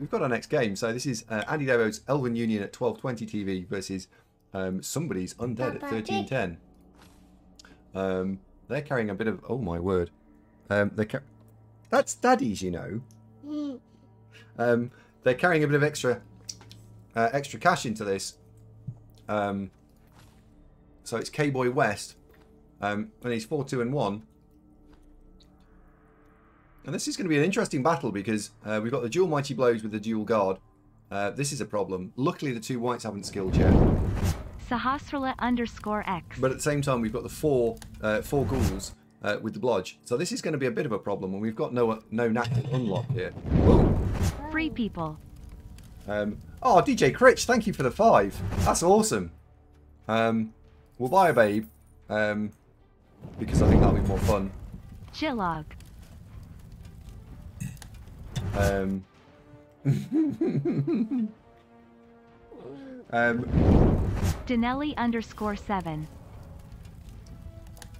we've got our next game. So this is AndyDavo's Elven Union at 1220 TV versus somebody's Undead at 1310. They're carrying a bit of... Oh, my word. That's daddies, you know. They're carrying a bit of extra cash into this. So it's K-Boy West. And he's 4-2-1. And this is going to be an interesting battle because we've got the dual mighty blows with the dual guard. This is a problem. Luckily, the two whites haven't skilled yet. Sahasrila underscore X. But at the same time, we've got the four ghouls with the blodge. So this is going to be a bit of a problem, and we've got no knack to unlock here. Whoa. Free people. Oh, DJ Critch, thank you for the 5. That's awesome. We'll buy a babe because I think that'll be more fun. Chillog. Dinelli underscore 7.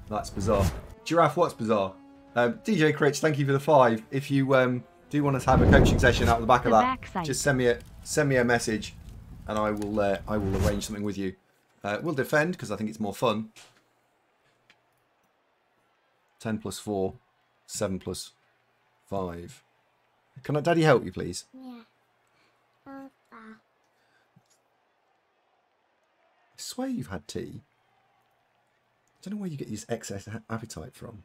That's bizarre. Giraffe, what's bizarre? DJ Critch, thank you for the 5. If you do want us to have a coaching session out the back of that, just send me a message, and I will arrange something with you. We'll defend because I think it's more fun. 10 plus 4, 7 plus 5. Can I, Daddy, help you, please? Yeah. I swear you've had tea. I don't know where you get this excess appetite from.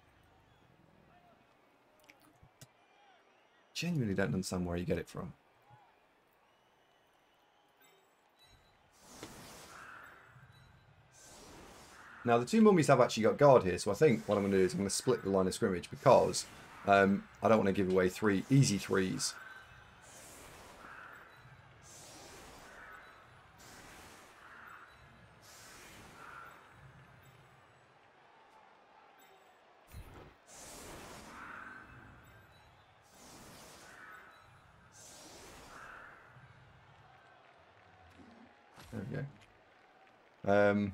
Genuinely don't understand where you get it from. Now, the two mummies have actually got guard here, so I think what I'm going to do is I'm going to split the line of scrimmage because... I don't want to give away easy threes. There we go.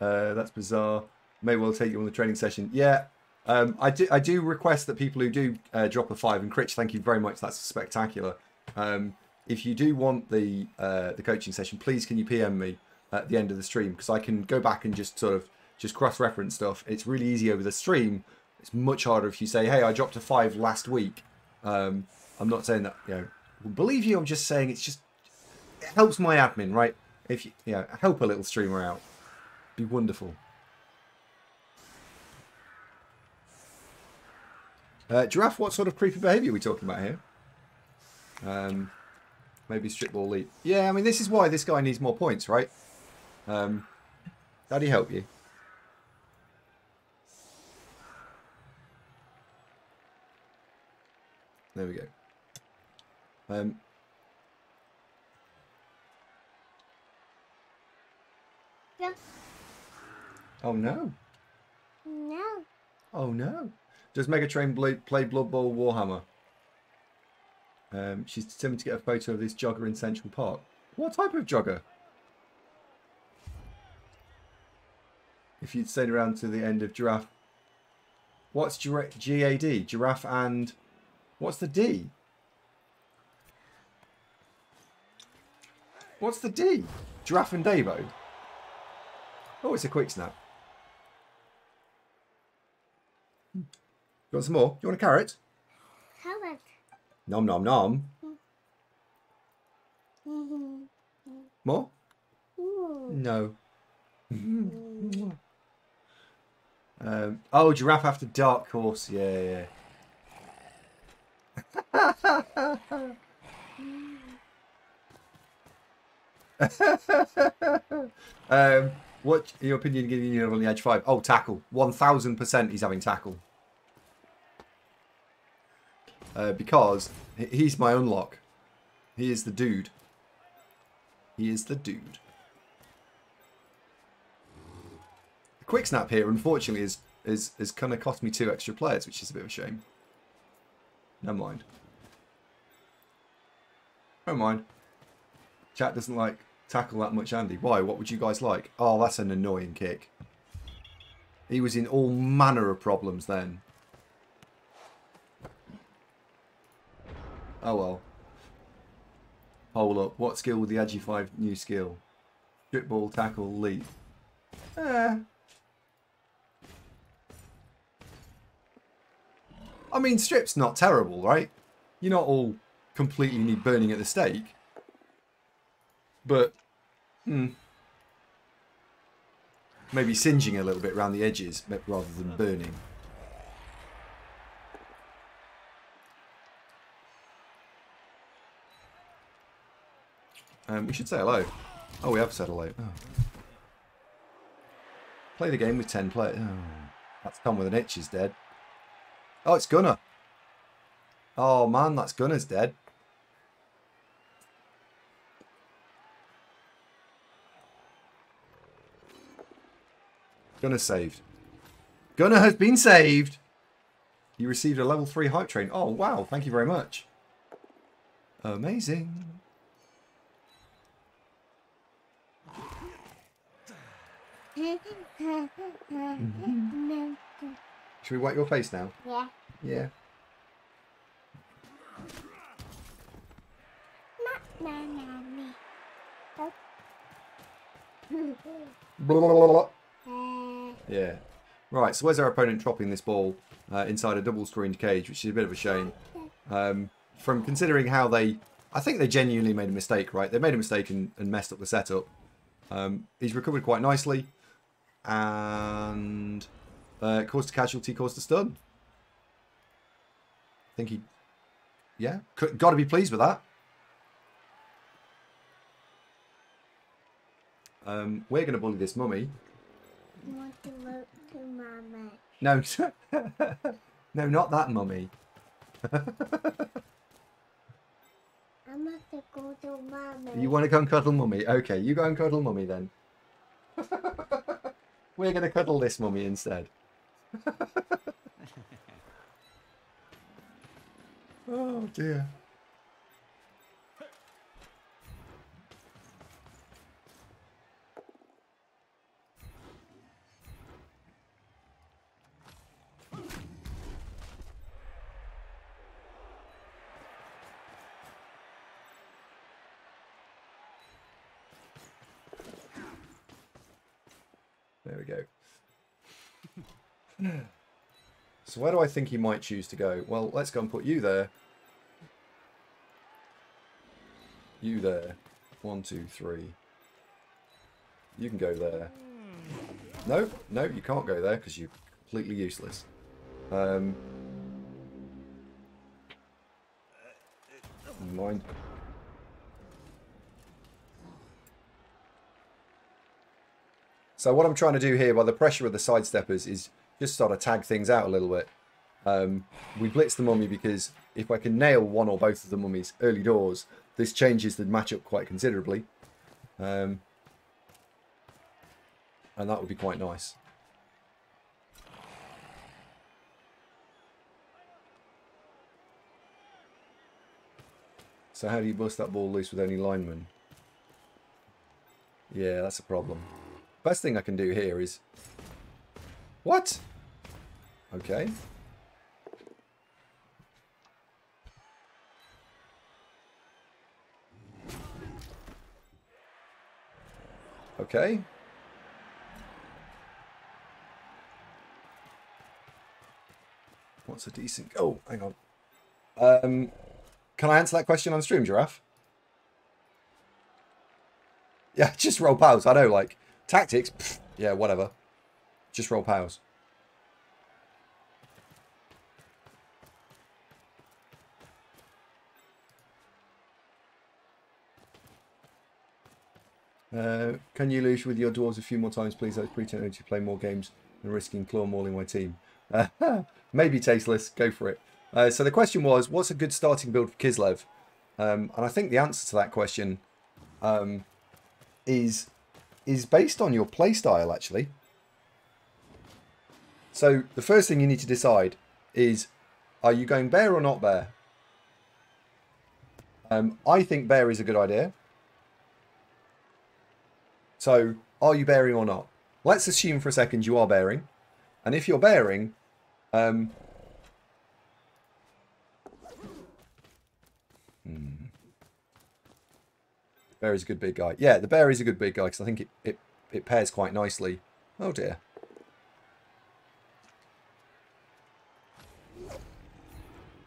That's bizarre. May well take you on the training session. Yeah, I do request that people who do drop a 5, and Critch, thank you very much. That's spectacular. If you do want the coaching session, please can you PM me at the end of the stream, because I can go back and just sort of cross-reference stuff. It's really easy over the stream. It's much harder if you say, hey, I dropped a 5 last week. I'm not saying that, you know, believe you. I'm just saying it's just, it helps my admin, right? If you know, help a little streamer out. Be wonderful. Giraffe, what sort of creepy behaviour are we talking about here? Maybe strip ball leap. Yeah, I mean, this is why this guy needs more points, right? Daddy help you. There we go. Yeah. Oh no. No. Oh no. Does Mega Train play Blood Bowl Warhammer? She's determined to get a photo of this jogger in Central Park. What type of jogger? If you'd stayed around to the end of Giraffe. What's GAD? Giraffe and... What's the D? What's the D? Giraffe and Davo? Oh, it's a quick snap. You want some more? You want a carrot? Carrot. Nom nom nom. More? Ooh. No. Oh, Giraffe after dark horse. Yeah, yeah. What your opinion giving you on the edge 5? Oh, tackle. 1000% he's having tackle. Because he's my unlock. He is the dude. He is the dude. The quick snap here, unfortunately, is kind of cost me 2 extra players, which is a bit of a shame. Never mind. Never mind. Chat doesn't like tackle that much, Andy. Why? What would you guys like? Oh, that's an annoying kick. He was in all manner of problems then. Oh well. Hold up. What skill would the Agi 5 new skill? Strip ball, tackle, leap. I mean, strip's not terrible, right? You're not all completely need burning at the stake. But, maybe singeing a little bit around the edges rather than burning. We should say hello. Oh, we have said hello. Oh. Play the game with 10 players. Oh. That's Tom with an itch is dead. Oh, it's Gunnar. Oh, man, that's Gunnar's dead. Gunnar saved. Gunnar has been saved. You received a level 3 hype train. Oh, wow. Thank you very much. Amazing. Should we wipe your face now? Yeah. Yeah. Yeah. Right, so where's our opponent dropping this ball inside a double-screened cage, which is a bit of a shame. From considering how they... I think they genuinely made a mistake, right? They made a mistake and messed up the setup. He's recovered quite nicely. And caused a casualty, caused a stun. I think he... Yeah, got to be pleased with that. We're going to bully this mummy. You want to look to mama. No, no, not that mummy. I must go to mama. You want to go and cuddle mummy? Okay, you go and cuddle mummy then. We're going to cuddle this mummy instead. Oh dear. There we go. So where do I think he might choose to go? Well, let's go and put you there. You there. 1, 2, 3. You can go there. No, no, you can't go there because you're completely useless. Never mind. So what I'm trying to do here by the pressure of the sidesteppers is just sort of tag things out a little bit. We blitz the mummy because if I can nail one or both of the mummies early doors, this changes the matchup quite considerably. And that would be quite nice. So how do you bust that ball loose with only linemen? Yeah, that's a problem. Best thing I can do here is... What? Okay. Okay. What's a decent... Oh, hang on. Can I answer that question on stream, Giraffe? Yeah, just roll pals. I know, like... Tactics? Pfft, yeah, whatever. Just roll powers. Can you lose with your dwarves a few more times, please? I was pretending to play more games and risking claw mauling my team. Maybe tasteless. Go for it. So the question was, what's a good starting build for Kislev? And I think the answer to that question is based on your playstyle, actually. So the first thing you need to decide is, are you going bear or not bear? I think bear is a good idea. So are you bearing or not? Let's assume for a second you are bearing. And if you're bearing, Bear is a good big guy. Yeah, the bear is a good big guy because I think it pairs quite nicely. Oh dear.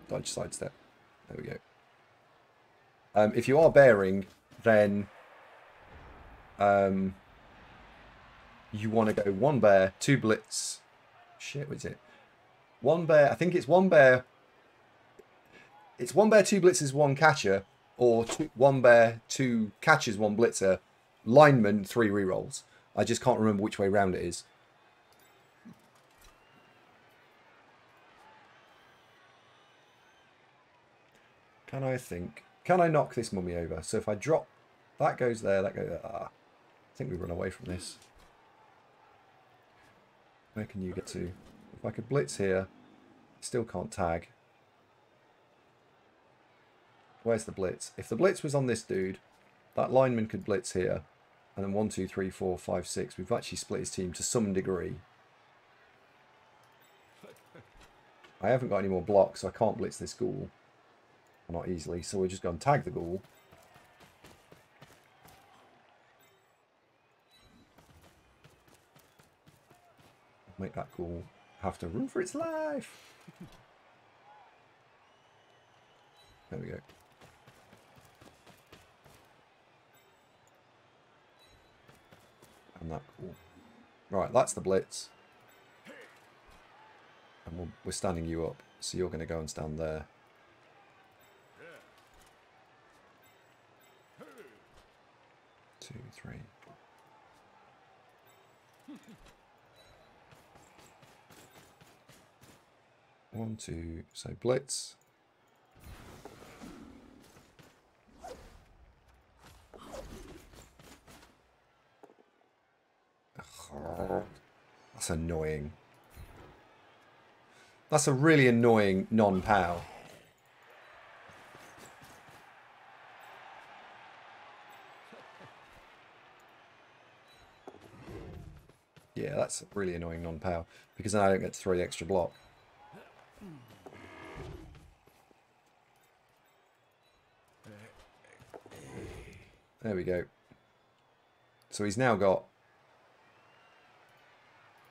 Dodge sidestep. There we go. If you are bearing, then you want to go one bear, two blitz. Shit, what is it? One bear. I think it's one bear. It's one bear, two blitzers, one catcher, or one bear, two catchers, one blitzer, lineman, three rerolls. I just can't remember which way round it is. Can I think? Can I knock this mummy over? So if I drop, that goes there, that goes there. Ah, I think we run away from this. Where can you get to? If I could blitz here, still can't tag. Where's the blitz? If the blitz was on this dude, that lineman could blitz here. And then 1, 2, 3, 4, 5, 6. We've actually split his team to some degree. I haven't got any more blocks, so I can't blitz this ghoul. Not easily, so we're just going to tag the ghoul. Make that ghoul have to run for its life. There we go. And that ghoul. Right, that's the blitz. And we're standing you up, so you're going to go and stand there. Two, three. 1, 2, so blitz. Ugh, that's annoying. That's a really annoying non-pow. Yeah, that's a really annoying non-power, because then I don't get to throw the extra block. There we go. So he's now got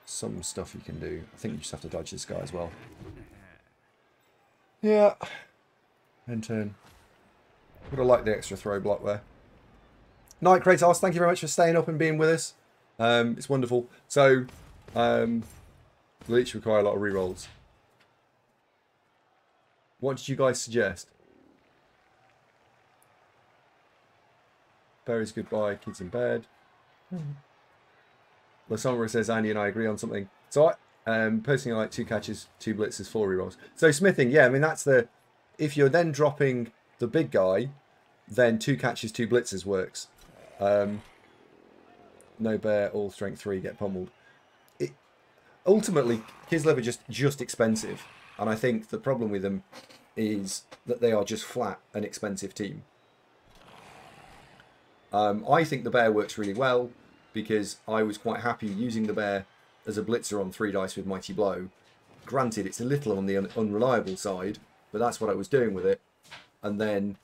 some stuff he can do. I think you just have to dodge this guy as well. Yeah. End turn. Would have liked the extra throw block there. Night Kratos, thank you very much for staying up and being with us. It's wonderful. So, leech require a lot of rerolls. What did you guys suggest? Berries goodbye, kids in bed. LaSomra says Andy and I agree on something. So personally I like two catches, two blitzes, four rerolls. So smithing, yeah, I mean that's the, if you're then dropping the big guy, then two catches, two blitzes works. No bear, all strength three, get pummeled. It, ultimately, Kislev are just expensive. And I think the problem with them is that they are just flat an expensive team. I think the bear works really well because I was quite happy using the bear as a blitzer on three dice with Mighty Blow. Granted, it's a little on the unreliable side, but that's what I was doing with it. And then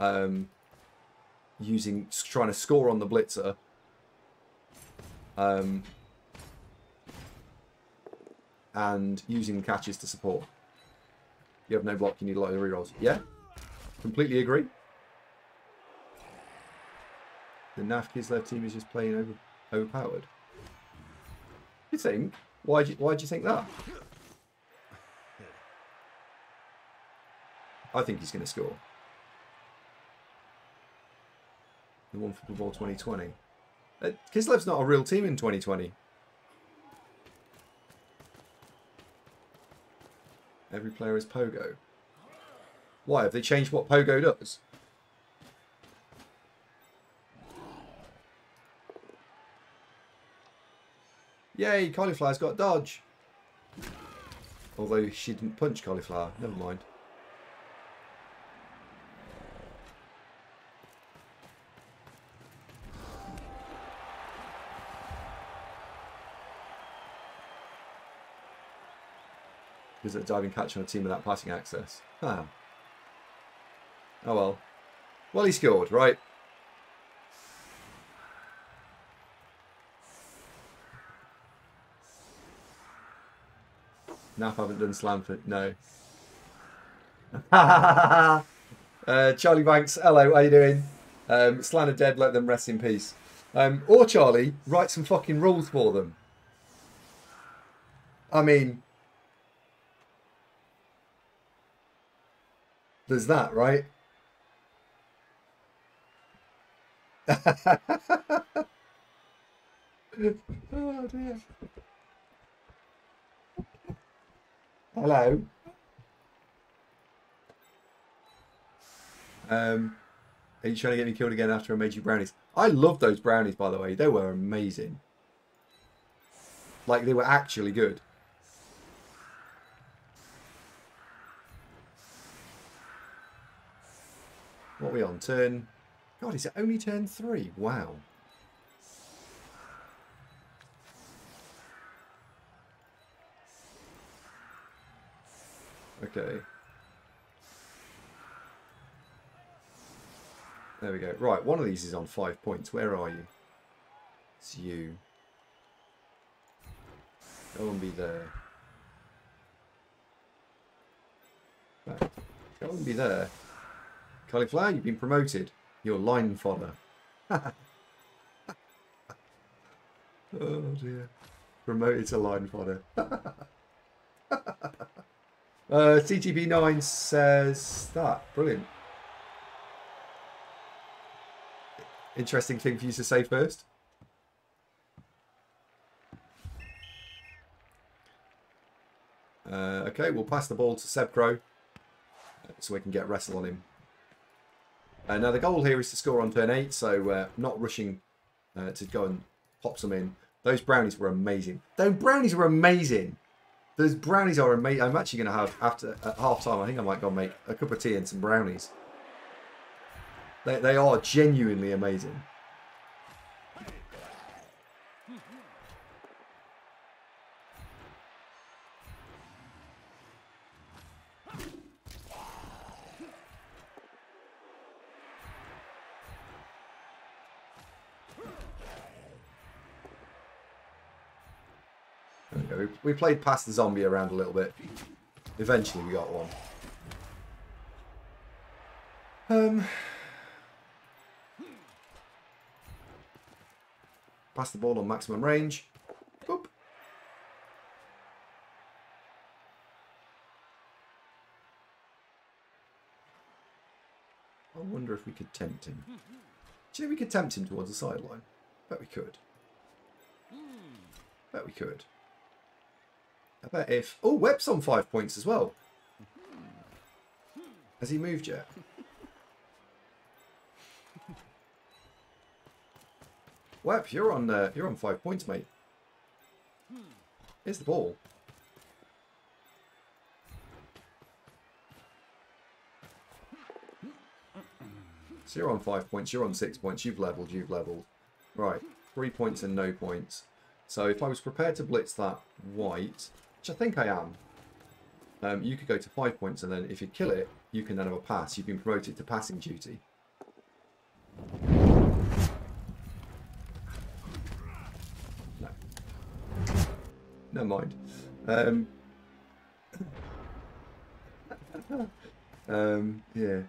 trying to score on the blitzer. And using the catches to support. You have no block, you need a lot of rerolls. Yeah, completely agree. The NAF Kislev team is just playing overpowered. You think? Why do you think that? I think he's going to score. The one for Blood Bowl 2020. Kislev's not a real team in 2020. Every player is Pogo. Why? Have they changed what Pogo does? Yay, Cauliflower's got dodge. Although she didn't punch Cauliflower. Never mind. Because of the diving catch on a team without passing access. Ah. Oh well. Well, he scored, right? NAF haven't done Slamford, no. Charlie Banks, hello, how you doing? Slan are dead, let them rest in peace. Or Charlie, write some fucking rules for them. I mean, there's that, right? Oh dear. Hello. Are you trying to get me killed again after I made you brownies? I love those brownies, by the way. They were amazing. Like, they were actually good. What are we on? Turn... God, is it only turn 3? Wow. Okay. There we go. Right, one of these is on 5 points. Where are you? It's you. Go and be there. Right. Go and be there. Cauliflower, you've been promoted. You're line fodder. Oh dear. Promoted to line fodder. CTB9 says that. Brilliant. Interesting thing for you to say first. Okay, we'll pass the ball to Seb Crow so we can get wrestle on him. Now the goal here is to score on turn 8, so not rushing to go and pop some in. Those brownies were amazing. Those brownies were amazing. Those brownies are amazing. I'm actually going to have, after at half time, I think I might go and make a cup of tea and some brownies. They are genuinely amazing. Okay, we played past the zombie around a little bit. Eventually we got one. Pass the ball on maximum range. Boop. I wonder if we could tempt him. Do you think we could tempt him towards the sideline? Bet we could. Bet we could. I bet if... Oh, Web's on 5 points as well. Has he moved yet? Web, you're on 5 points, mate. Here's the ball. So you're on 5 points, you're on 6 points, you've levelled, you've levelled. Right, 3 points and no points. So if I was prepared to blitz that white, which I think I am, you could go to 5 points, and then if you kill it, you can then have a pass. You've been promoted to passing duty. Never mind. Yeah.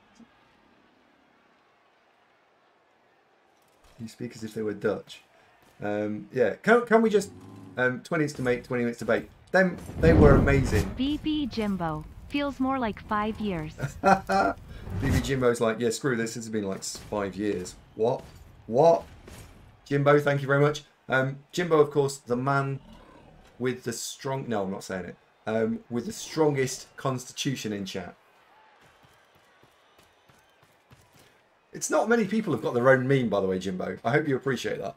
You speak as if they were Dutch. Yeah. Can we just 20 minutes to make, 20 minutes to bake? Them, they were amazing. BB Jimbo feels more like 5 years. BB Jimbo's like, yeah, screw this. It's been like 5 years. What? What? Jimbo, thank you very much. Jimbo, of course, the man with the strong... No, I'm not saying it. With the strongest constitution in chat. It's not many people have got their own meme, by the way, Jimbo. I hope you appreciate that.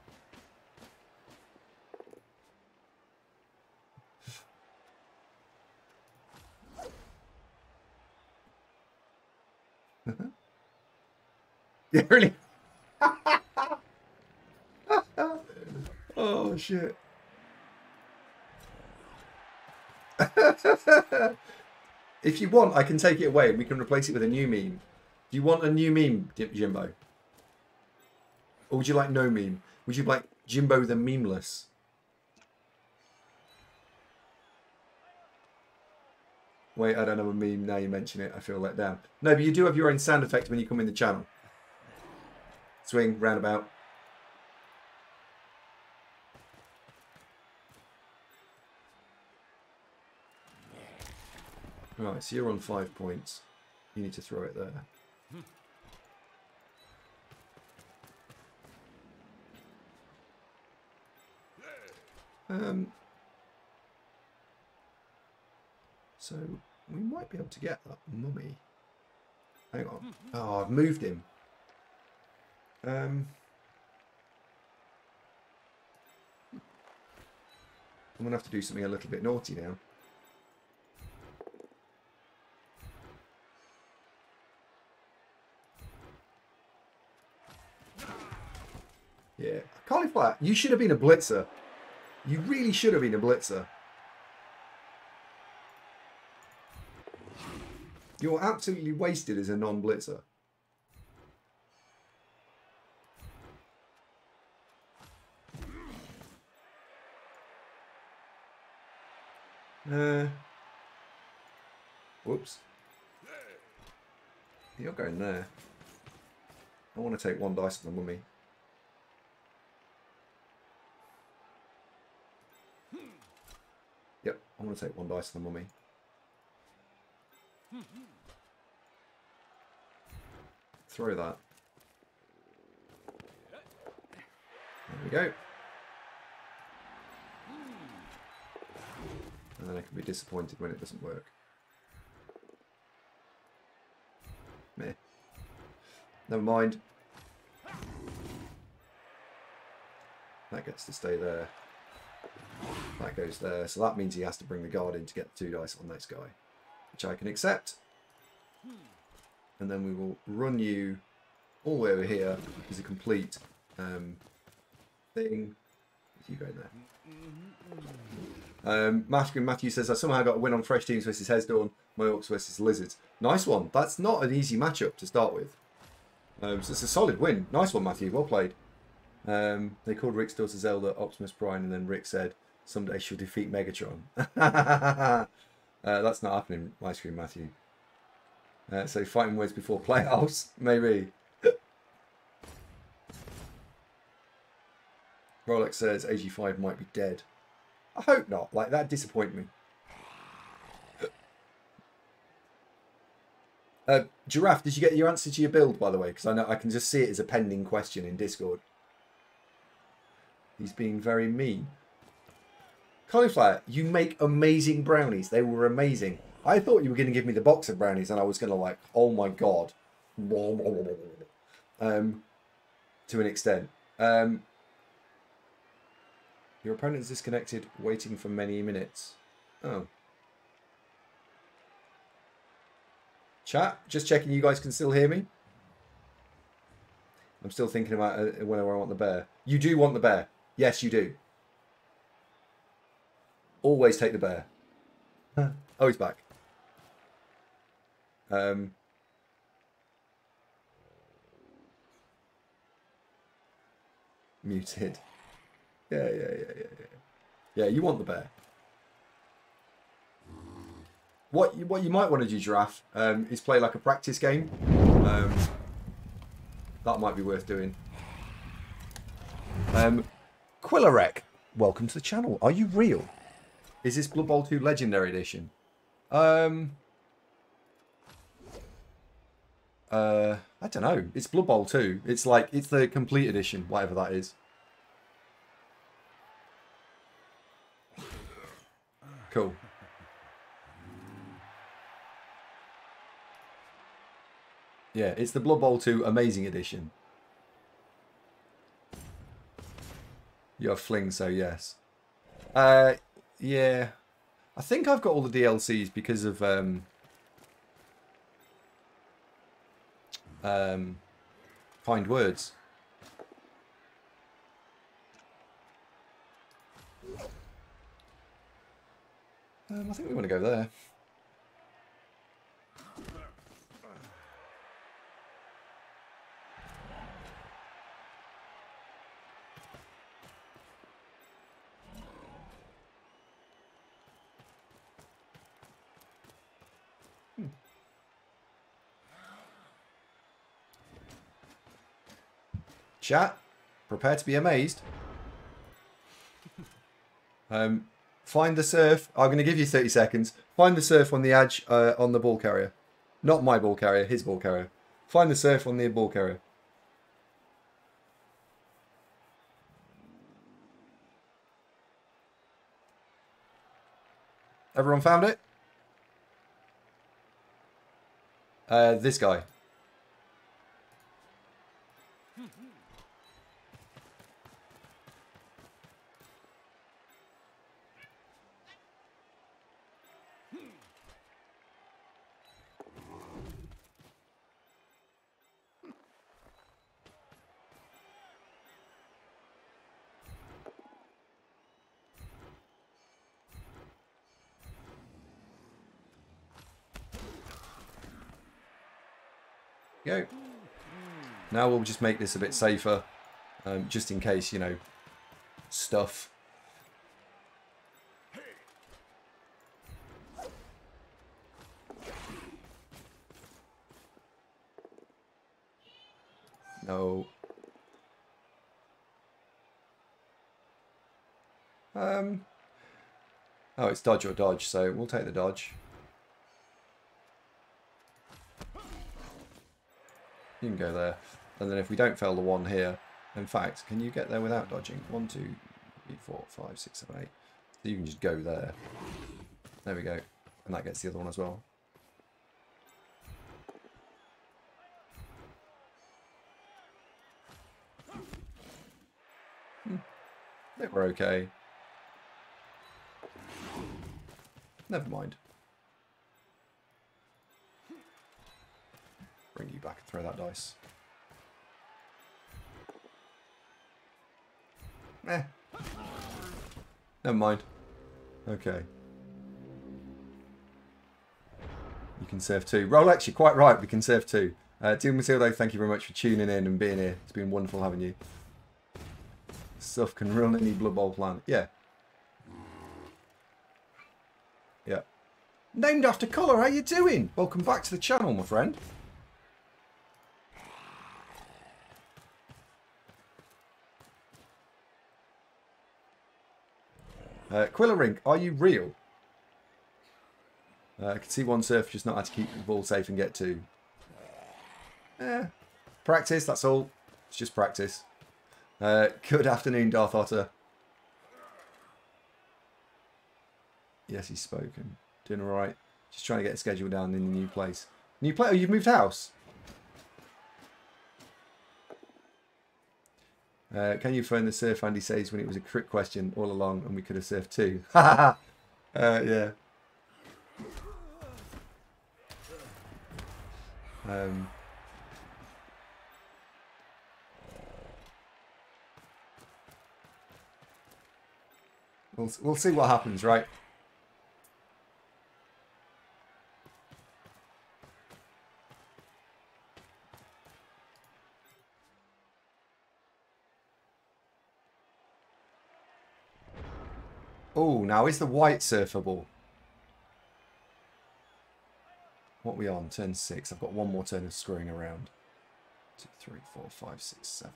Yeah, really? Oh, shit. If you want, I can take it away and we can replace it with a new meme. Do you want a new meme, Jimbo? Or would you like no meme? Would you like Jimbo the memeless? Wait, I don't have a meme. Now you mention it, I feel let down. No, but you do have your own sound effect when you come in the channel. Swing, roundabout. Right, so you're on 5 points. You need to throw it there. So we might be able to get that mummy. Hang on. Oh, I've moved him. I'm gonna have to do something a little bit naughty now. Yeah, Cauliflower, you should have been a blitzer. You really should have been a blitzer. You're absolutely wasted as a non-blitzer. Whoops. You're going there. I want to take one dice from the mummy. Yep, I want to take one dice from the mummy. Throw that. There we go. And then I can be disappointed when it doesn't work. Meh. Never mind. That gets to stay there. That goes there. So that means he has to bring the guard in to get the 2 dice on this guy, which I can accept. And then we will run you all the way over here as a complete thing. You go in there. Ice Cream Matthew says, I somehow got a win on Fresh Teams versus Hesdorn, my Orcs versus Lizards. Nice one. That's not an easy matchup to start with. So it's a solid win. Nice one, Matthew. Well played. They called Rick's daughter Zelda Optimus Prime, and then Rick said, someday she'll defeat Megatron. That's not happening, Ice Cream Matthew. So fighting words before playoffs, maybe. Rolex says AG5 might be dead. I hope not. Like, that'd disappoint me. Giraffe, did you get your answer to your build, by the way? Because I know I can just see it as a pending question in Discord. He's being very mean. Cauliflower, you make amazing brownies. They were amazing. I thought you were going to give me the box of brownies and I was going to like, oh my god. To an extent. Your opponent is disconnected, waiting for many minutes. Oh. Chat, just checking you guys can still hear me. I'm still thinking about whether I want the bear. You do want the bear. Yes, you do. Always take the bear. Oh, he's back. Muted. Yeah, you want the bear. What you might want to do, Giraffe, is play like a practice game. That might be worth doing. Quillarek, welcome to the channel. Are you real? Is this Blood Bowl 2 Legendary Edition? I don't know. It's Blood Bowl 2. It's like, it's the complete edition, whatever that is. Cool. Yeah, it's the Blood Bowl 2 Amazing Edition. You're a fling, so yes. Yeah. I think I've got all the DLCs because of Kind Words. I think we want to go there. Chat, prepare to be amazed. Find the surf. I'm going to give you 30 seconds. Find the surf on the edge on the ball carrier. Not my ball carrier, his ball carrier. Find the surf on the ball carrier. Everyone found it? This guy. Go. Now we'll just make this a bit safer, just in case, you know, stuff. No. Oh, it's dodge or dodge, so we'll take the dodge. You can go there, and then if we don't fail the one here, in fact, can you get there without dodging? 1, 2, 3, 4, 5, 6, 7, 8. So you can just go there. There we go, and that gets the other one as well. I think we're okay. Never mind. Bring you back and throw that dice. Eh. Never mind. Okay. You can serve two. Rolex, you're quite right. We can serve two. Dear Matildo, thank you very much for tuning in and being here. It's been wonderful having you. Stuff can ruin any Blood Bowl plan. Yeah. Yeah. Named after colour, how you doing? Welcome back to the channel, my friend. Quillarek, are you real? I can see one surf, just not how to keep the ball safe and get two. Practice, that's all. It's just practice. Good afternoon, Darth Otter. Yes, he's spoken. Doing all right. Just trying to get a schedule down in the new place. New place? Oh, you've moved house? Can you phone the surf? Andy says when it was a crit question all along and we could have surfed too. Yeah. We'll see what happens, right? Oh, now is the white surfable? What are we on? Turn 6. I've got one more turn of screwing around. 2, 3, 4, 5, 6, 7,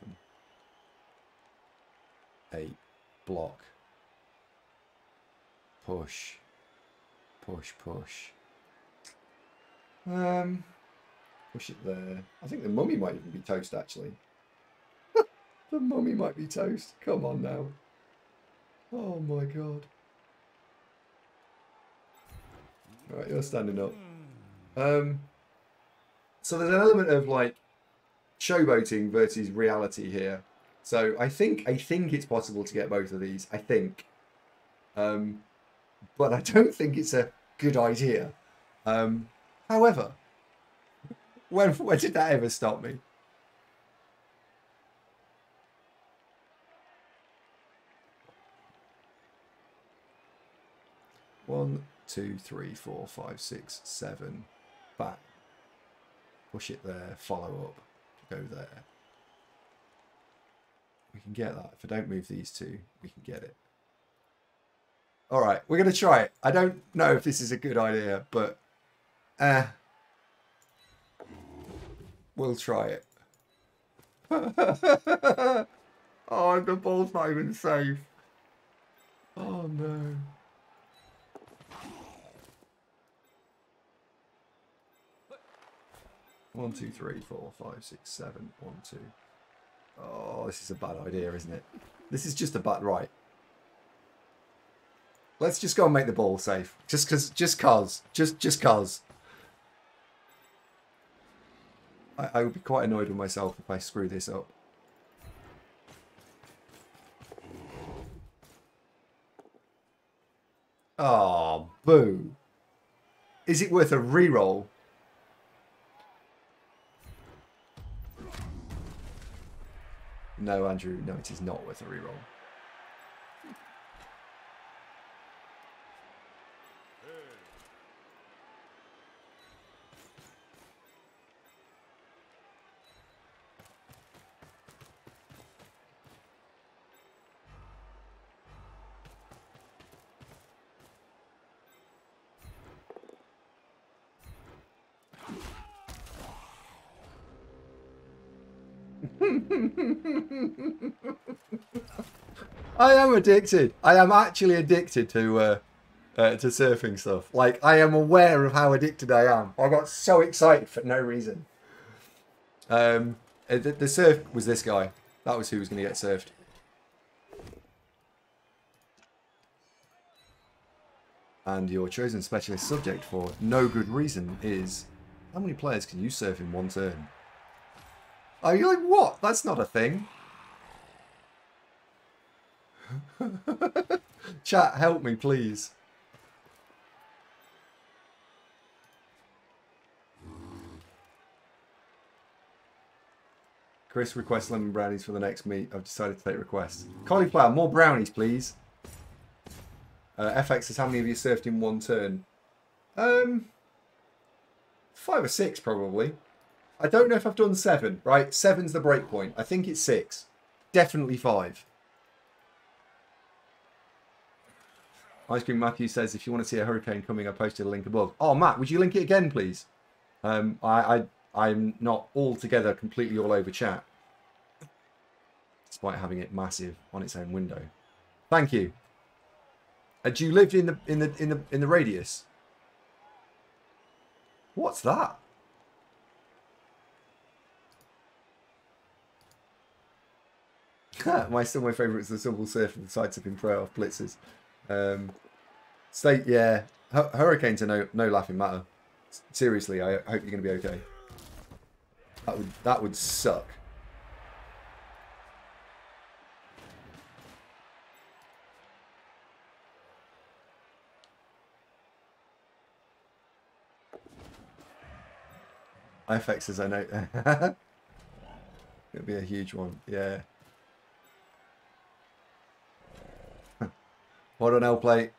8. Block. Push. Push, push. Push it there. I think the mummy might even be toast, actually. The mummy might be toast. Come on now. Oh my god. Alright, you're standing up. So there's an element of like showboating versus reality here. So I think it's possible to get both of these. I think. But I don't think it's a good idea. However, when did that ever stop me? One, two, three, four, five, six, seven. Back. Push it there. Follow up. Go there. We can get that. If I don't move these two, we can get it. All right. We're going to try it. I don't know if this is a good idea, but we'll try it. Oh, the ball's not even safe. Oh no. One, two, three, four, five, six, seven, one, two. Oh, this is a bad idea, isn't it? This is just a bad, right. Let's just go and make the ball safe. Just cause. I would be quite annoyed with myself if I screw this up. Oh, boo. Is it worth a reroll? No, Andrew, no, it is not worth a reroll. I am addicted. I am actually addicted to surfing stuff. Like, I am aware of how addicted I am. I got so excited for no reason. The surf was this guy. That was who was going to get surfed. And your chosen specialist subject for no good reason is, how many players can you surf in one turn? Oh, you're like, what? That's not a thing. Chat, help me, please. Chris requests lemon brownies for the next meet. I've decided to take requests. Cauliflower, more brownies, please. FX says, how many of you surfed in one turn? 5 or 6, probably. I don't know if I've done 7, right? 7's the break point. I think it's 6. Definitely 5. Ice Cream Matthew says, if you want to see a hurricane coming, I posted a link above. Oh, Matt, would you link it again, please? I'm not altogether completely all over chat. Despite having it massive on its own window. Thank you. And you lived in the radius. What's that? Still my favourite is the simple surf and the side tipping prayer off blitzes. Yeah, hurricanes are no laughing matter. Seriously, I hope you're going to be okay. That would suck. IFX says I know. It'll be a huge one. Yeah. Hold on, L plate.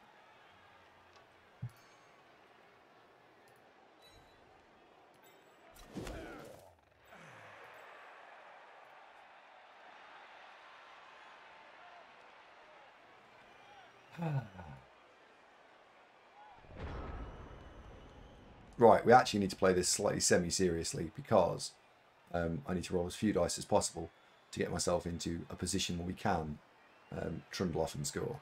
Right, we actually need to play this slightly semi-seriously because I need to roll as few dice as possible to get myself into a position where we can trundle off and score.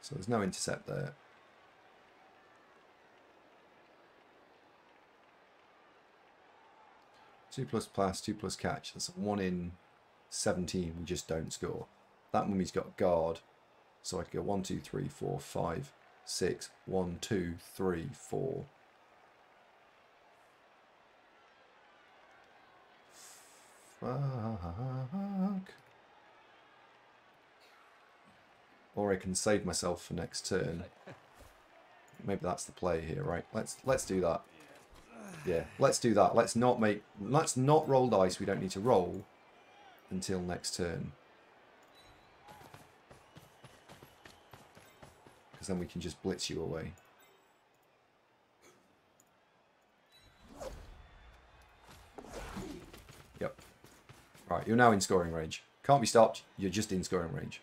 So there's no intercept there. Two plus pass, 2+ catch. That's 1 in 17. We just don't score. That mummy's got guard. So I could go 1, 2, 3, 4, 5, 6. 1, 2, 3, 4. 5. Or I can save myself for next turn. Maybe that's the play here, right? Let's do that. Yeah, let's do that. Let's not roll dice. We don't need to roll until next turn. Because then we can just blitz you away. Yep. Right, you're now in scoring range. Can't be stopped. You're just in scoring range.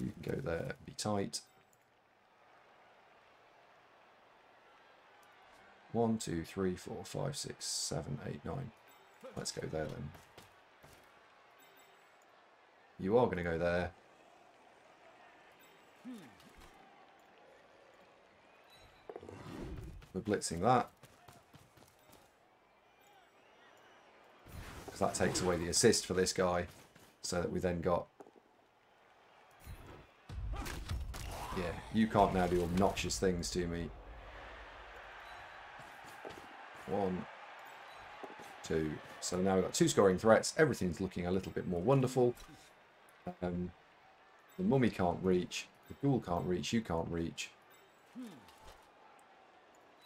You can go there, be tight. 1, 2, 3, 4, 5, 6, 7, 8, 9. Let's go there then. You are going to go there. We're blitzing that. Because that takes away the assist for this guy. So that we then got... Yeah, you can't now do obnoxious things to me. 1, 2. So now we've got 2 scoring threats. Everything's looking a little bit more wonderful. The mummy can't reach. The ghoul can't reach. You can't reach.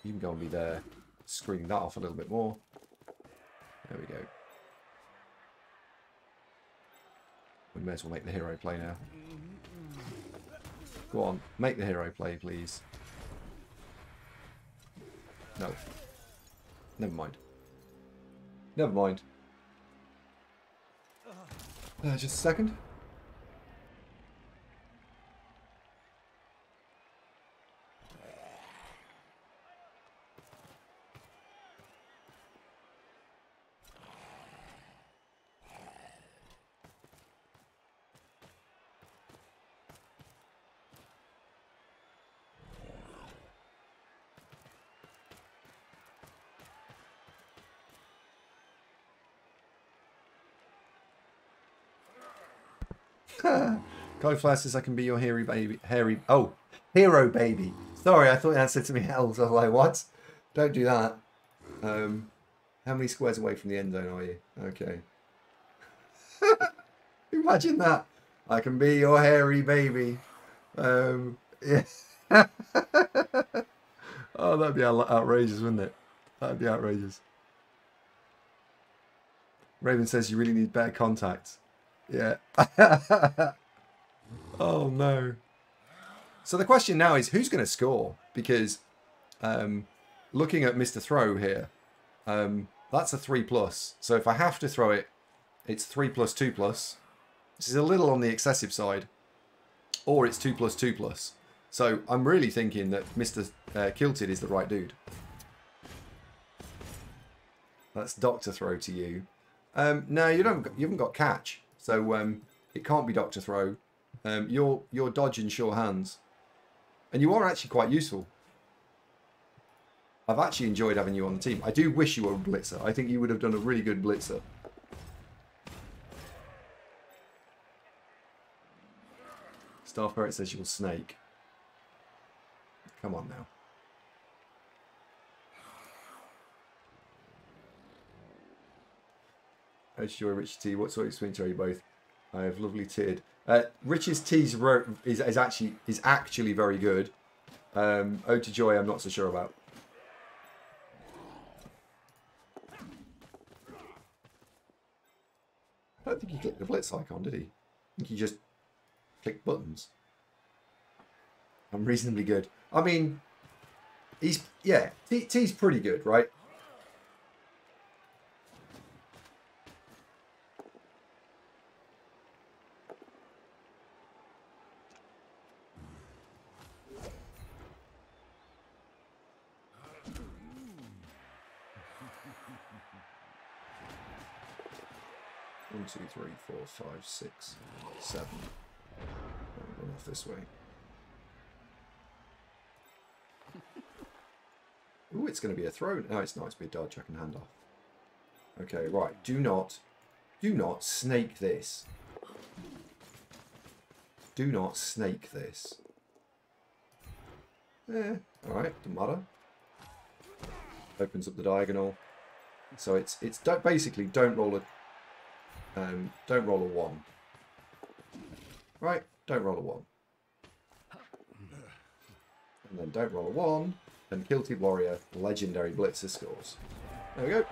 You can go and be there, screening that off a little bit more. There we go. We may as well make the hero play now. Go on, make the hero play, please. No. Never mind. Never mind. Just a second. Cauliflower says I can be your hairy baby. Hero baby. Sorry, I thought that said to me else. I was like, what? Don't do that. How many squares away from the end zone are you? Okay. Imagine that. I can be your hairy baby. Yes. Oh, that'd be outrageous, wouldn't it? That'd be outrageous. Raven says you really need better contacts. Yeah. Oh no. So the question now is who's going to score? Because looking at Mr. Throw here, that's a 3+. So if I have to throw it, it's 3+, 2+. This is a little on the excessive side, or it's 2+, 2+. So I'm really thinking that Mr. Kilted is the right dude. That's Dr. Throw to you. No, you haven't got catch. So it can't be Dr. Throw. You're dodging sure hands. And you are actually quite useful. I've actually enjoyed having you on the team. I do wish you were a blitzer. I think you would have done a really good blitzer. Staff Parrot says you'll snake. Come on now. Enjoy Rich's T. What sort of experience are you both? I have lovely tiered. Rich's T is actually very good. Ode to Joy, I'm not so sure about. I don't think he clicked the blitz icon, did he? I think he just clicked buttons. I'm reasonably good. I mean, he's yeah, T's pretty good, right? Five, six, seven. I'll run off this way. Ooh, it's going to be a throw. No, it's not. It's going to be a dodge. I can hand off. Okay, right. Do not snake this. Do not snake this. Yeah. All right. Doesn't matter. Opens up the diagonal. So it's basically don't roll a. Don't roll a 1. Right, don't roll a 1. And then don't roll a 1. And Guilty Warrior, Legendary Blitzer scores. There we go.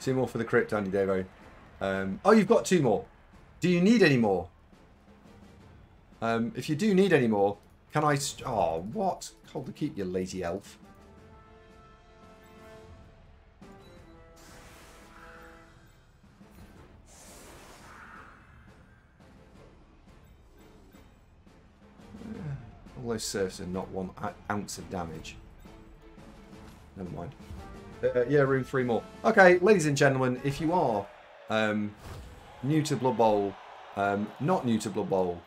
Two more for the crypt, AndyDavo. Oh, you've got 2 more. Do you need any more? If you do need any more, can I... Oh, what? Hold the keep, you lazy elf. All those serfs and not 1 ounce of damage. Never mind. Yeah, room 3 more. Okay, ladies and gentlemen, if you are new to Blood Bowl, not new to Blood Bowl,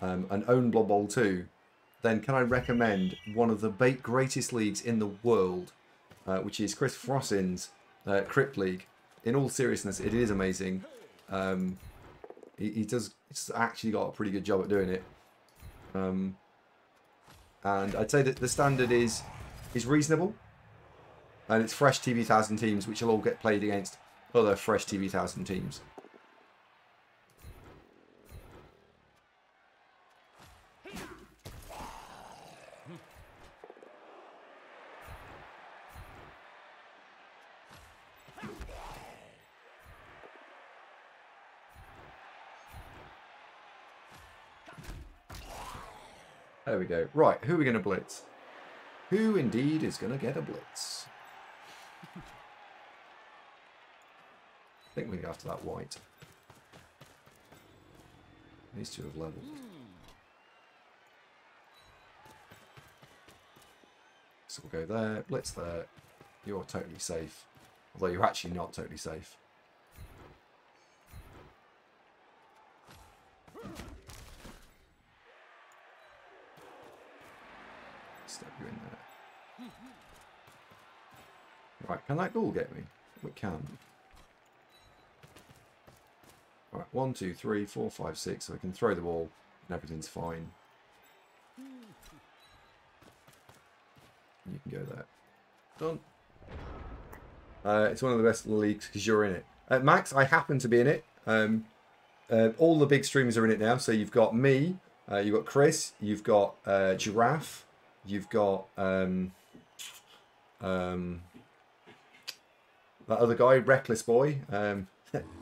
and own Blood Bowl 2, then can I recommend one of the greatest leagues in the world, which is Chris Frostin's Crypt League. In all seriousness, it is amazing. He does, he's actually got a pretty good job at doing it. And I'd say that the standard is reasonable. And it's fresh TB1000 teams, which will all get played against other fresh TB1000 teams. There we go. Right, who are we going to blitz? Who indeed is going to get a blitz? I think we go after that white. These two have leveled. So we'll go there, blitz there. You're totally safe. Although you're actually not totally safe. Step you in there. Right, can that ball get me? We can. Right, 1, 2, 3, 4, 5, 6. So we can throw the ball and everything's fine. You can go there. Done. It's one of the best leagues because you're in it. Max, I happen to be in it. All the big streamers are in it now. So you've got me, you've got Chris, you've got Giraffe, you've got that other guy, Reckless Boy.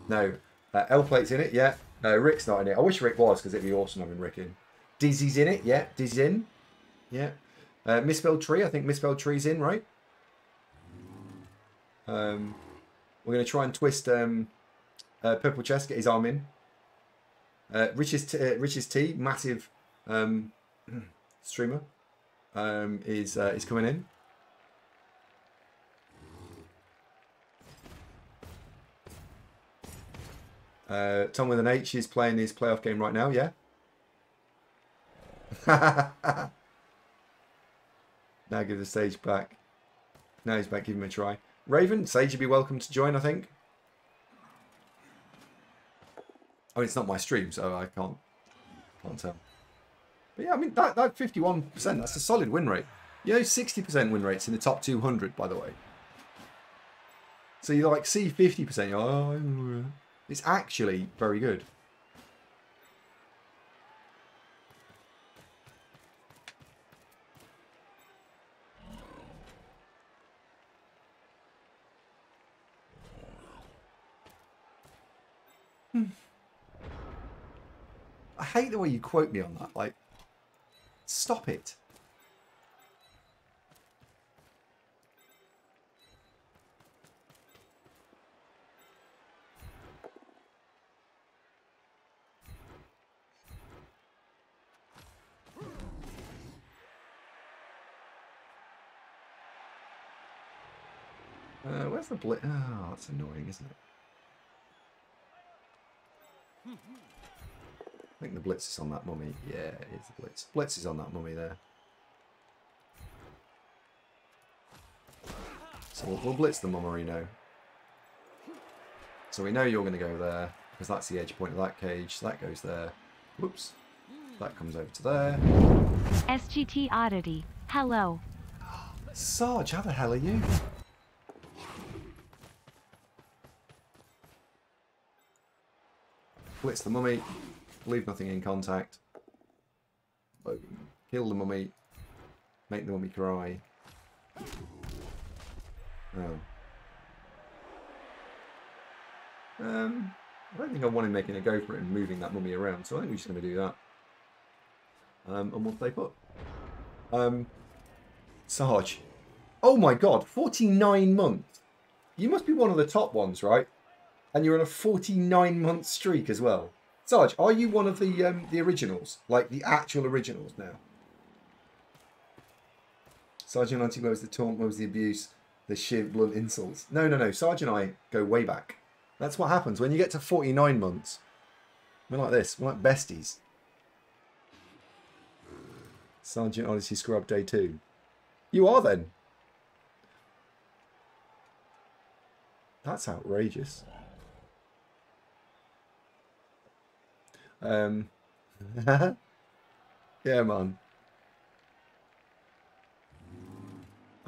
No. L-Plate's in it, yeah. No, Rick's not in it. I wish Rick was, because it'd be awesome having Rick in. Dizzy's in it, yeah. Dizzy's in. Yeah. Misspelled Tree, I think Misspelled Tree's in, right? We're going to try and twist Purple Chest, get his arm in. Rich's T, massive streamer, is coming in. Tom with an H is playing his playoff game right now, yeah? Now give the Sage back. Now he's back, give him a try. Raven, Sage would be welcome to join, I think. I mean, it's not my stream, so I can't tell. But yeah, I mean, that 51%, that's a solid win rate. You know, 60% win rates in the top 200, by the way. So you like see 50%, you're like, oh... It's actually very good. I hate the way you quote me on that. Like, stop it. Where's the blitz? Oh, that's annoying, isn't it? I think the blitz is on that mummy. Yeah, it is the blitz. Blitz is on that mummy there. So we'll blitz the Mummerino. So we know you're going to go there, because that's the edge point of that cage. So that goes there. Whoops. That comes over to there. SGT Oddity. Hello. Sarge, how the hell are you? Blitz the mummy, leave nothing in contact, kill the mummy, make the mummy cry. I don't think I want him making a go for it and moving that mummy around, so I think we're just going to do that. And we'll play put. Sarge. Oh my god, 49 months. You must be one of the top ones, right? And you're on a 49-month streak as well. Sarge, are you one of the originals? Like, the actual originals now? Sergeant Auntie, where was the taunt? Where was the abuse? The sheer blunt insults? No, no, no. Sarge and I go way back. That's what happens. When you get to 49 months, we're like this. We're like besties. Sergeant Odyssey Scrub Day 2. You are then. That's outrageous. Yeah, man.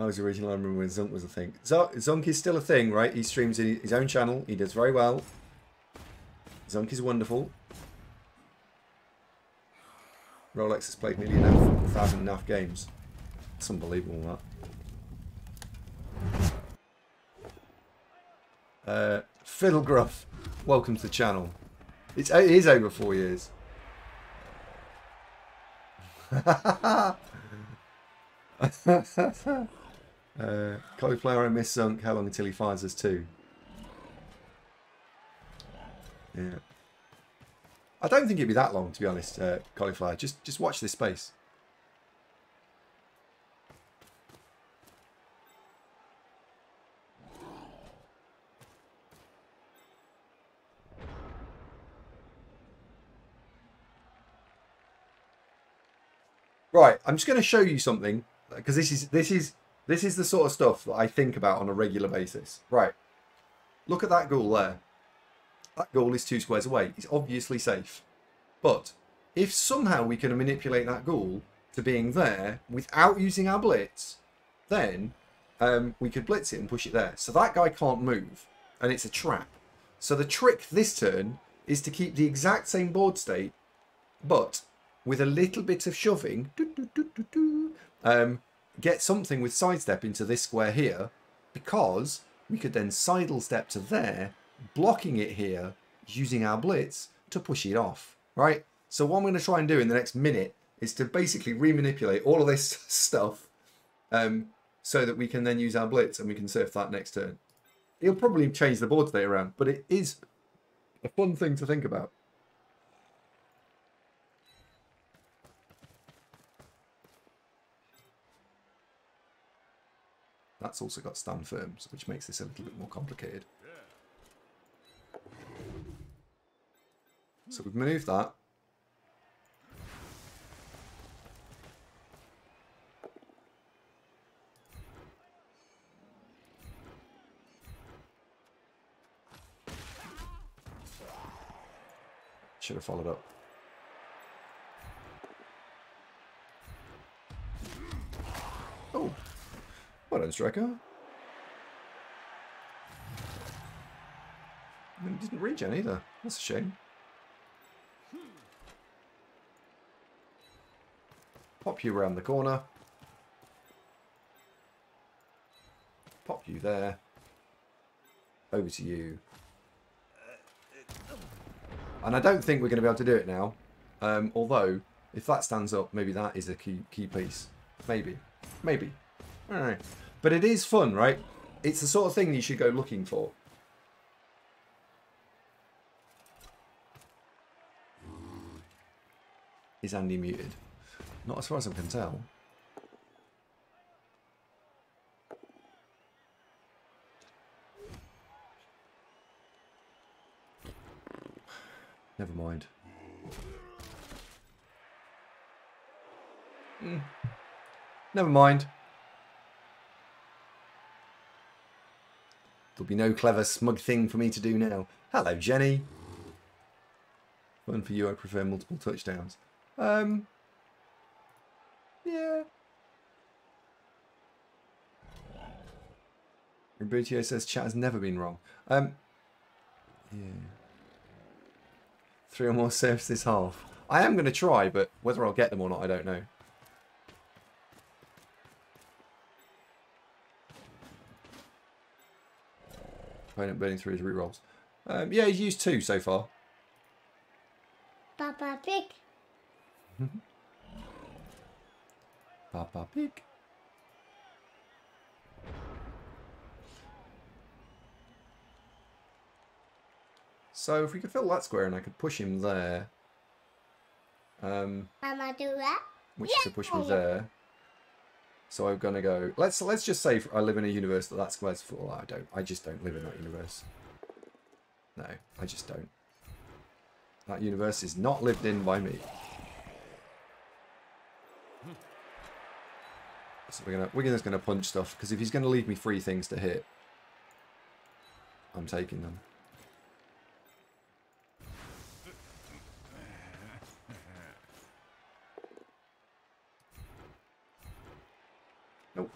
I was original. I remember when Zunk was a thing. Zunk is still a thing, right? He streams in his own channel. He does very well. Zunk is wonderful. Rolex has played nearly 1,000 NAF games. It's unbelievable, that. Fiddlegruff, welcome to the channel. It is over 4 years. Cauliflower, I miss Zunk. How long until he finds us too? Yeah. I don't think it'd be that long, to be honest, Cauliflower. Just watch this space. Right, I'm just going to show you something, because this is the sort of stuff that I think about on a regular basis. Right, look at that ghoul there. That ghoul is 2 squares away. He's obviously safe. But if somehow we can manipulate that ghoul to being there without using our blitz, then we could blitz it and push it there. So that guy can't move, and it's a trap. So the trick this turn is to keep the exact same board state, but with a little bit of shoving, get something with sidestep into this square here, because we could then sidle step to there, blocking it here, using our blitz to push it off, right? So what I'm going to try and do in the next minute is to basically re-manipulate all of this stuff so that we can then use our blitz and we can surf that next turn. It'll probably change the board state around, but it is a fun thing to think about. That's also got stand firms, which makes this a little bit more complicated. So we've moved that. Should have followed up. Oh. Well done, Striker. And it didn't regen either. That's a shame. Pop you around the corner. Pop you there. Over to you. And I don't think we're going to be able to do it now. Although, if that stands up, maybe that is a key piece. Maybe. Maybe. All right. But it is fun, right? It's the sort of thing you should go looking for. Is Andy muted? Not as far as I can tell. Never mind. Mm. Never mind. There'll be no clever, smug thing for me to do now. Hello, Jenny. Fun for you, I prefer multiple touchdowns. Yeah. Rubutio says chat has never been wrong. Yeah. 3 or more serves this half. I am going to try, but whether I'll get them or not, I don't know. Burning through his rerolls. Yeah, he's used two so far. Papa Pig. Papa Pig. So if we could fill that square and I could push him there. Mama do that? Which could push me there. So I'm gonna go. Let's just say I live in a universe that square's full. I don't. I just don't live in that universe. No, I just don't. That universe is not lived in by me. So we're just gonna punch stuff because if he's gonna leave me three things to hit, I'm taking them. Nope.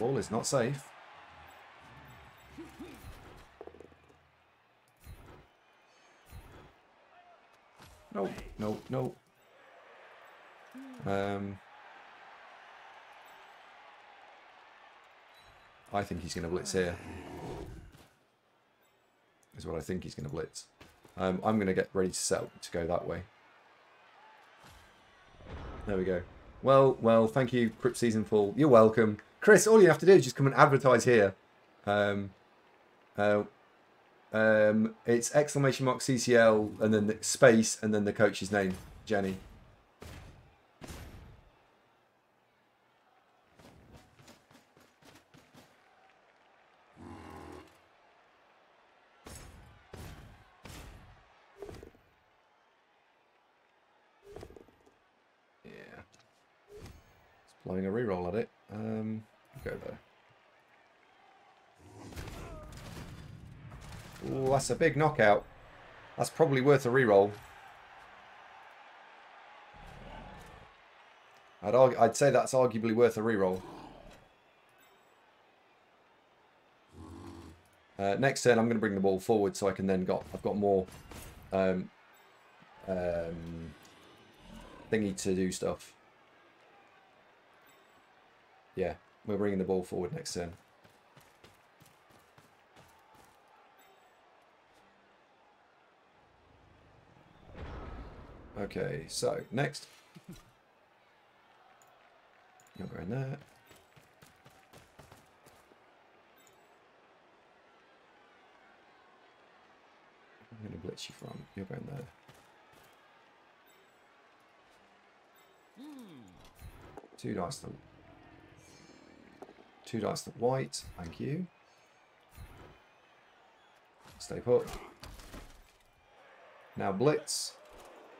Ball is not safe. Nope, nope, nope. I think he's going to blitz here. Is what I think he's going to blitz. I'm going to get ready to set up to go that way. There we go. Well, well, thank you, Crypt Season Full. You're welcome. Chris, all you have to do is just come and advertise here. It's exclamation mark CCL and then the space and then the coach's name, Jenny. Blowing a reroll at it. Go there. Ooh, that's a big knockout. That's probably worth a reroll. I'd say that's arguably worth a reroll. Next turn, I'm going to bring the ball forward so I can then I've got more thingy to do stuff. Yeah, we're bringing the ball forward next turn. Okay, so next. You're going there. I'm going to blitz you from. You're going there. Two dice though. Two dice to white, thank you. Stay put. Now blitz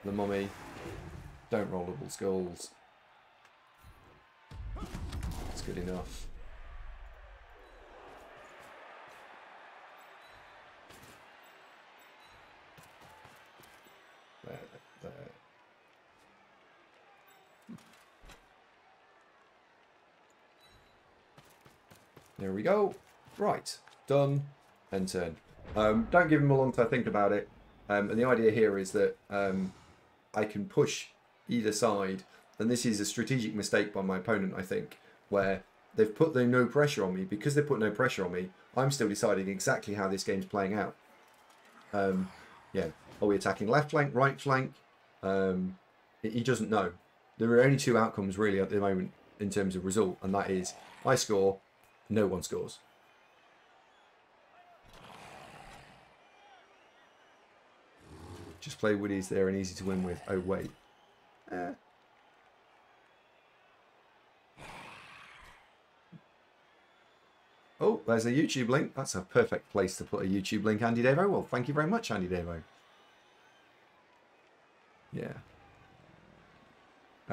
the mummy. Don't roll double skulls. That's good enough. There, there. There we go. Right. Done. End turn. Don't give him a long time to think about it. And the idea here is that I can push either side. And this is a strategic mistake by my opponent, I think, where they've put the no pressure on me. Because they put no pressure on me, I'm still deciding exactly how this game's playing out. Yeah. Are we attacking left flank, right flank? He doesn't know. There are only two outcomes really at the moment in terms of result. And that is I score... No one scores. Just play Woodies there and easy to win with. Oh, wait. Oh, there's a YouTube link. That's a perfect place to put a YouTube link, AndyDavo. Well, thank you very much, AndyDavo. Yeah.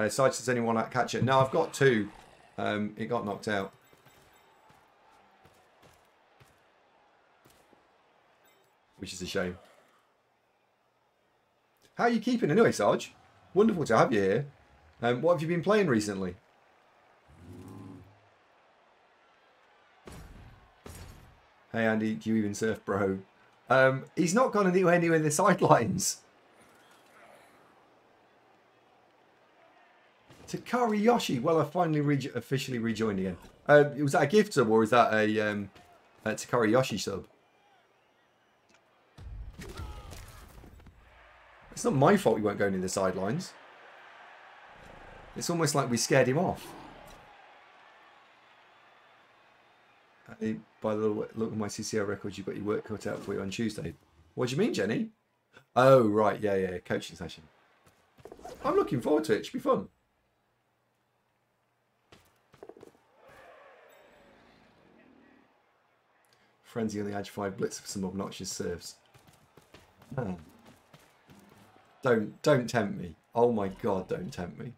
Sarge, does anyone catch it? No, I've got two. It got knocked out. Which is a shame. How are you keeping anyway, Sarge? Wonderful to have you here. What have you been playing recently? Hey, Andy, do you even surf, bro? He's not gone anywhere near the sidelines. Takari Yoshi. Well, I finally officially rejoined again. Was that a gift sub or is that a Takari Yoshi sub? It's not my fault we weren't going to the sidelines. It's almost like we scared him off. By the look of my CCR records, you've got your work cut out for you on Tuesday. What do you mean, Jenny? Oh, right. Yeah, yeah. Coaching session. I'm looking forward to it. It should be fun. Frenzy on the edge 5 blitz for some obnoxious serves. Man. Don't tempt me. Oh my god, don't tempt me.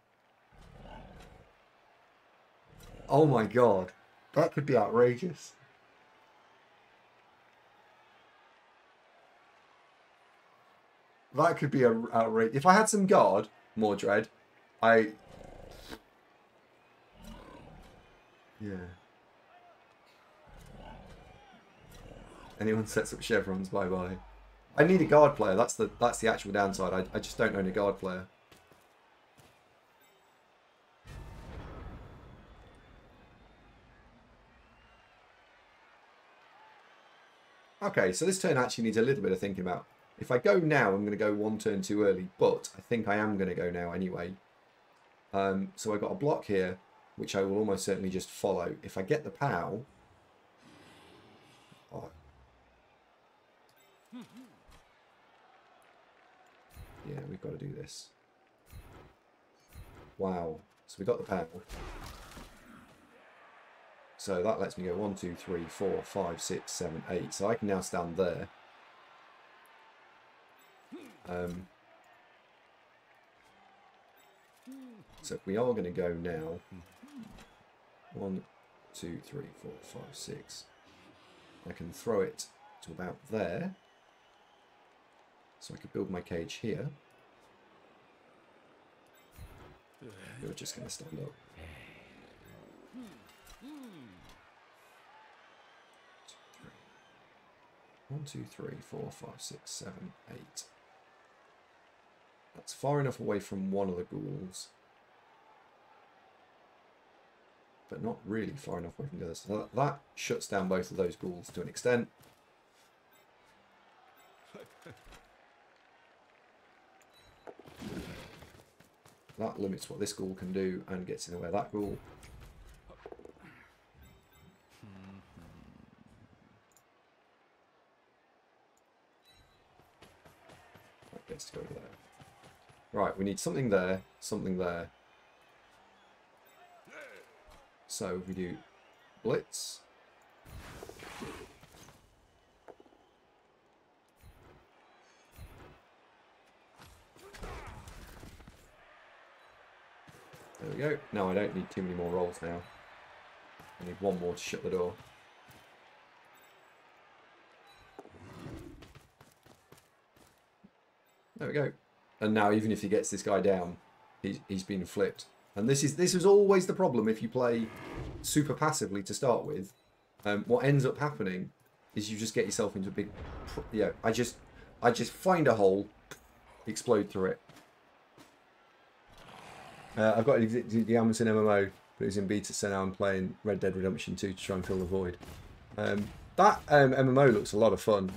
Oh my god. That could be outrageous. That could be outrageous. If I had some guard, more dread, yeah. Anyone sets up chevrons, bye-bye. I need a guard player. That's the actual downside. I just don't own a guard player. Okay, so this turn actually needs a little bit of thinking about. If I go now, I'm going to go one turn too early, but I think I am going to go now anyway. So I've got a block here, which I will almost certainly just follow. If I get the POW... Oh. Yeah, we've got to do this. Wow. So we got the POW. So that lets me go 1, 2, 3, 4, 5, 6, 7, 8. So I can now stand there. So if we are going to go now, 1, 2, 3, 4, 5, 6. I can throw it to about there. So I could build my cage here. You're just going to stand up. One, two, three, four, five, six, seven, eight. That's far enough away from one of the ghouls. But not really far enough away from the other. So that shuts down both of those ghouls to an extent. That limits what this ghoul can do and gets in the way of that ghoul. To go there. Right, we need something there, something there. So we do blitz. There we go. No, I don't need too many more rolls now. I need one more to shut the door. There we go. And now even if he gets this guy down, he's been flipped. And this is always the problem if you play super passively to start with. What ends up happening is you just get yourself into a big... Yeah, I just find a hole, explode through it. I've got the Amazon MMO, but it was in beta, so now I'm playing Red Dead Redemption 2 to try and fill the void. That MMO looks a lot of fun.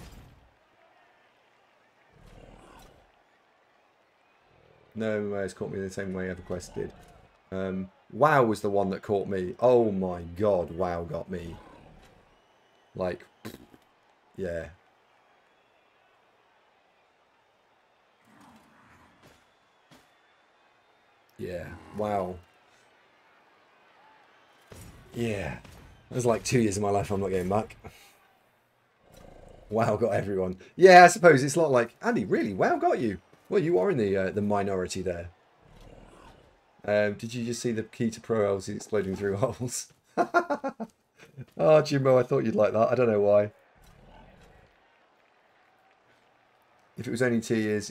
No MMO has caught me the same way EverQuest did. WoW was the one that caught me. Oh my god, WoW got me. Like, yeah. Yeah, WoW. Yeah. That was like 2 years of my life I'm not getting back. WoW got everyone. Yeah, I suppose it's not like, Andy, really? WoW got you? Well, you are in the minority there. Did you just see the key to pro elves exploding through holes? Oh, Jimbo, I thought you'd like that. I don't know why. If it was only 2 years,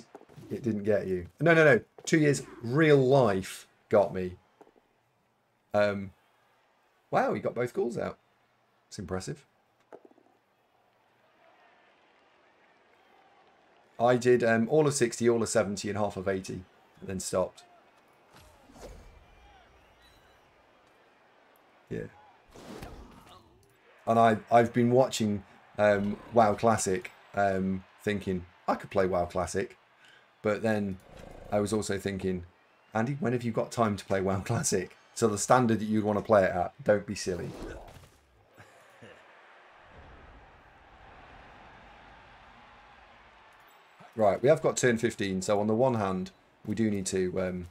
it didn't get you. No, no, no. 2 years, real life got me. Wow, you got both goals out. It's impressive. I did all of 60, all of 70, and half of 80, and then stopped. Yeah. And I've been watching WoW Classic, thinking I could play WoW Classic, but then I was also thinking, Andy, when have you got time to play WoW Classic? So the standard that you'd want to play it at, don't be silly. Right, we have got turn 15, so on the one hand, we do need to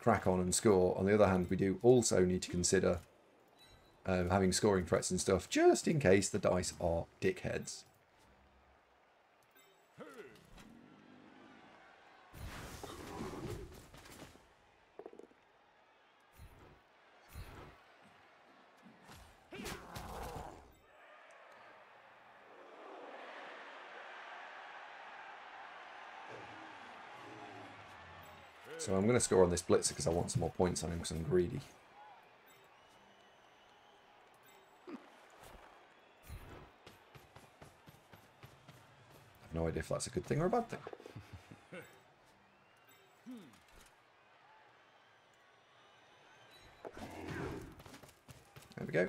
crack on and score. On the other hand, we do also need to consider having scoring threats and stuff, just in case the dice are dickheads. So I'm going to score on this blitzer because I want some more points on him because I'm greedy. I have no idea if that's a good thing or a bad thing. There we go.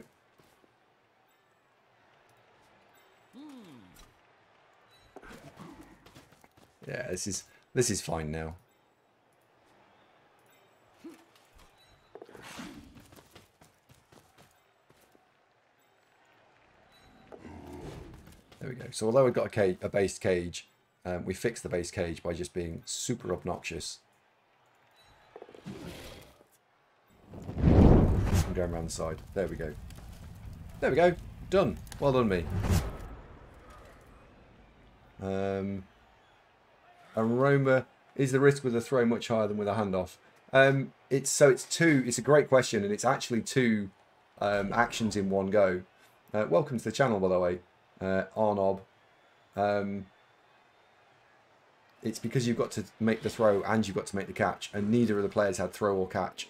Yeah, this is fine now. There we go. So although we've got a base cage, we fixed the base cage by just being super obnoxious. I'm going around the side. There we go. There we go. Done. Well done, me. Aroma, is the risk with a throw much higher than with a handoff? It's a great question, and it's actually two actions in one go. Welcome to the channel, by the way. Arnob, it's because you've got to make the throw and you've got to make the catch, and neither of the players had throw or catch.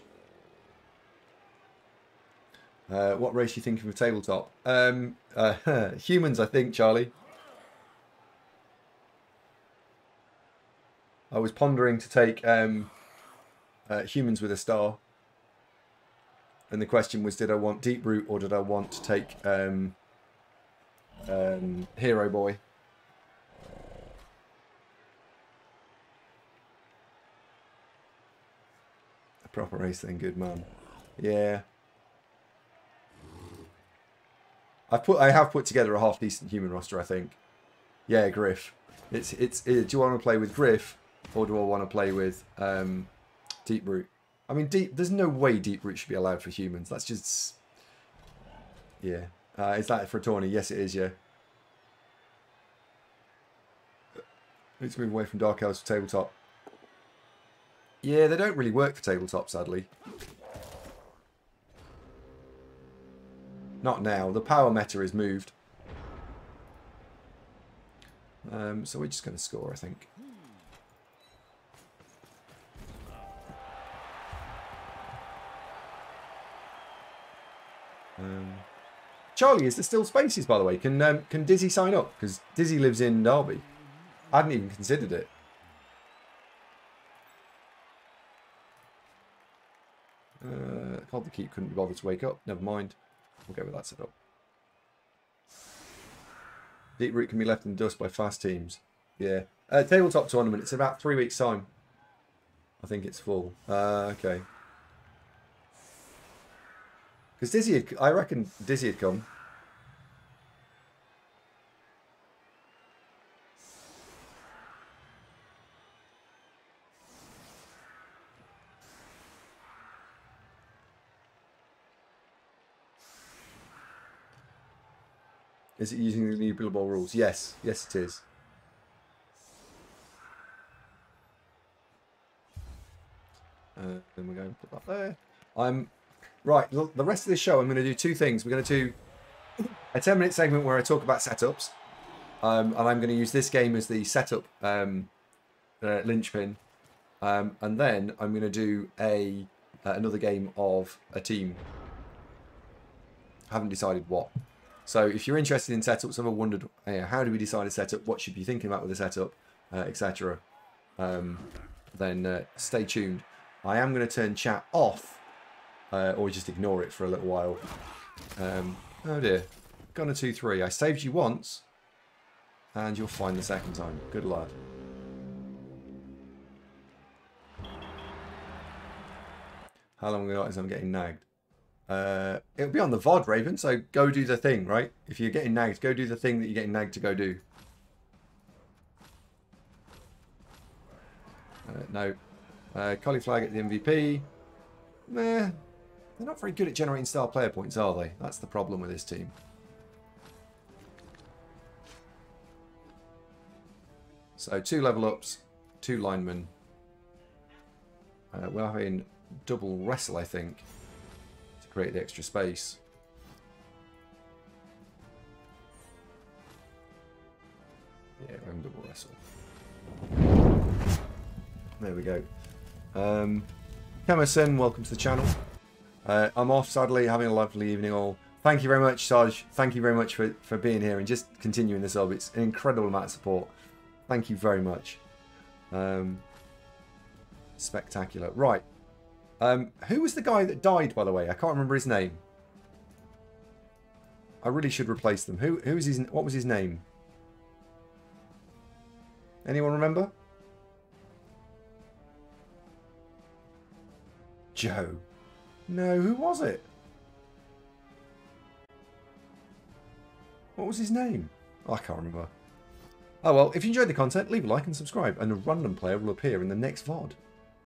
What race are you thinking for tabletop? Humans, I think, Charlie. I was pondering to take humans with a star, and the question was, did I want Deep Root or did I want to take Hero Boy? A proper race then, good man. Yeah, I have put together a half decent human roster, I think. Yeah, Griff. Do I want to play with Griff or do I want to play with Deep Root? I mean, there's no way Deep Root should be allowed for humans. That's just, yeah. Is that for a tourney? Yes, it is, yeah. Let's move away from Dark Elves for tabletop. Yeah, they don't really work for tabletop, sadly. Not now. The power meta is moved. So we're just going to score, I think. Charlie, is there still spaces, by the way? Can Dizzy sign up? Because Dizzy lives in Derby. I hadn't even considered it. Can't the keep couldn't be bothered to wake up. Never mind. We'll go with that setup. Deep Root can be left in the dust by fast teams. Yeah. Tabletop tournament. It's about 3 weeks' time. I think it's full. Okay. Because I reckon Dizzy had come. Is it using the new Blood Bowl rules? Yes. Yes, it is. Then we're going to put that there. Right, the rest of this show, I'm going to do two things. We're going to do a 10-minute segment where I talk about setups, and I'm going to use this game as the setup linchpin, and then I'm going to do another game of a team. I haven't decided what. So if you're interested in setups, I've wondered, how do we decide a setup? What should you be thinking about with a setup, etc. Then stay tuned. I am going to turn chat off or just ignore it for a little while. Oh dear. Got a 2-3. I saved you once, and you'll find the second time. Good lad. How long we got is I'm getting nagged. It'll be on the VOD, Raven, so go do the thing, right? If you're getting nagged, go do the thing that you're getting nagged to go do. No. Cauliflower get the MVP. Meh. They're not very good at generating star player points, are they? That's the problem with this team. So 2 level ups, 2 linemen. We're having double wrestle, I think, to create the extra space. Yeah, we're having double wrestle. There we go. Kemison, welcome to the channel. I'm off, sadly, having a lovely evening all. Thank you very much, Sarge. Thank you very much for being here and just continuing this up. It's an incredible amount of support. Thank you very much. Spectacular. Right. Who was the guy that died, by the way? I can't remember his name. I really should replace them. Who is his? What was his name? Anyone remember? Joe. No, who was it? What was his name? Oh, I can't remember. Oh well, if you enjoyed the content, leave a like and subscribe, and a random player will appear in the next VOD.